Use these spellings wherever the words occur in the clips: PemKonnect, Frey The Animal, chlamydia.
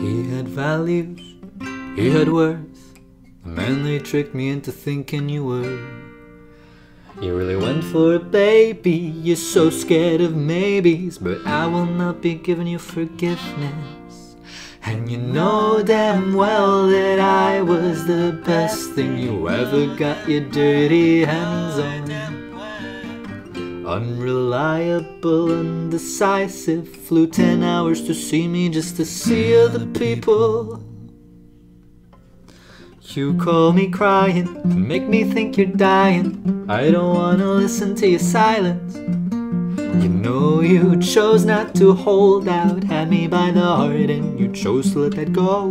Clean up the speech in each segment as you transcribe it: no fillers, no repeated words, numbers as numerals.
He had values, he had worth. The man they tricked me into thinking you were. You really went for a baby. You're so scared of maybes, but I will not be giving you forgiveness. And you know damn well that I was the best thing you ever got your dirty hands on. Unreliable, undecisive, flew 10 hours to see me just to see other people. You call me crying and make me think you're dying. I don't wanna listen to your silence. You know you chose not to hold out, had me by the heart and you chose to let that go.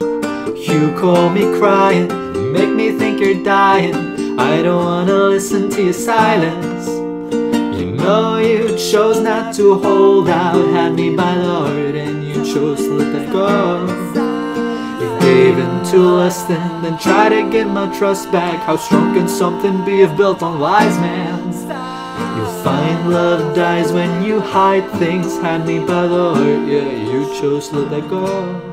You call me crying and make me think you're dying. I don't wanna listen to your silence. You know you chose not to hold out, had me by the heart and you chose to let that go. Even to less than, then try to get my trust back. How strong can something be if built on lies, man? You'll find love dies when you hide things. Had me by the heart, yeah, you chose to let that go.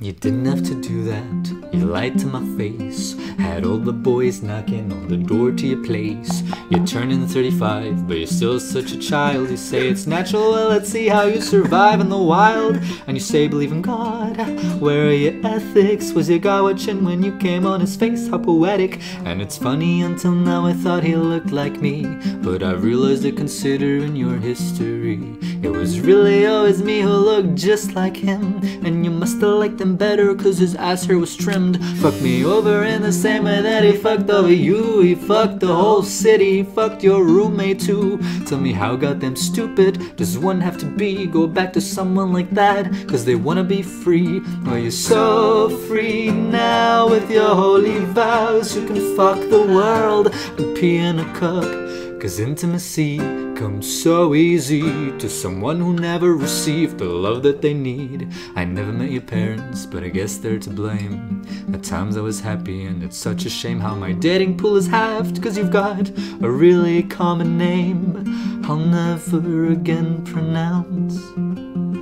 You didn't have to do that, you lied to my face. Had all the boys knocking on the door to your place. You're turning 35, but you're still such a child. You say it's natural, well let's see how you survive in the wild. And you say believe in God, where are your ethics? Was your guy watching when you came on his face? How poetic, and it's funny until now I thought he looked like me. But I realized that considering your history, it was really always me who looked just like him. And you musta liked him better cause his ass hair was trimmed. Fucked me over in the same way that he fucked over you. He fucked the whole city, he fucked your roommate too. Tell me how goddamn stupid does one have to be? Go back to someone like that cause they wanna be free. Well you're so free now with your holy vows. You can fuck the world and pee in a cup. Cause intimacy comes so easy to someone who never received the love that they need. I never met your parents, but I guess they're to blame. At times I was happy and it's such a shame how my dating pool is halved cause you've got a really common name I'll never again pronounce.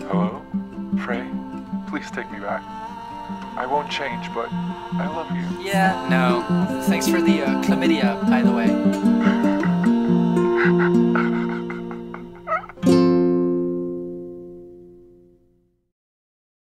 Hello? Frey, please take me back. I won't change, but I love you. Yeah, no. Thanks for the chlamydia, by the way.